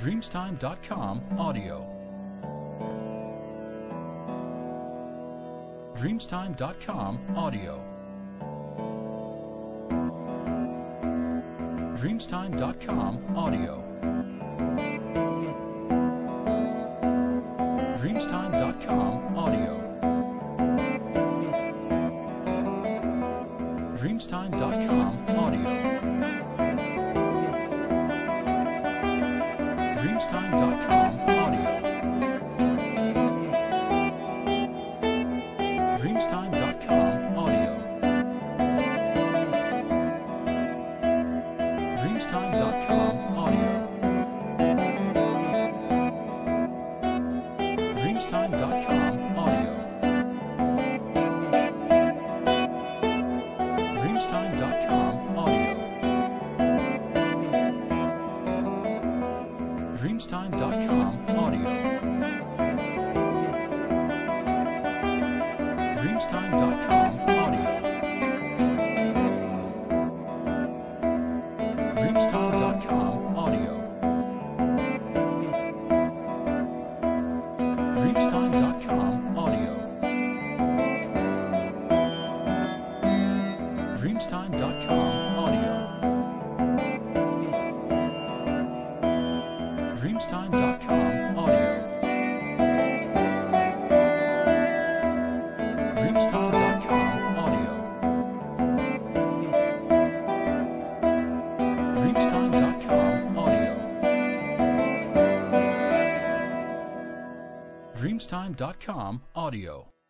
Dreamstime.com audio. Dreamstime.com audio. Dreamstime.com audio. Dreamstime.com audio. Dreamstime.com audio. Dreamstime.com audio. Dreamstime.com audio. Dreamstime.com audio. Dreamstime.com audio. Dreamstime.com audio. Dreamstime.com audio. Dreamstime.com audio. Dreamstime.com audio. Dreamstime.com audio. Dreamstime.com audio. Dreamstime.com audio. Dreamstime.com audio. Dreamstime.com audio. Dreamstime.com audio.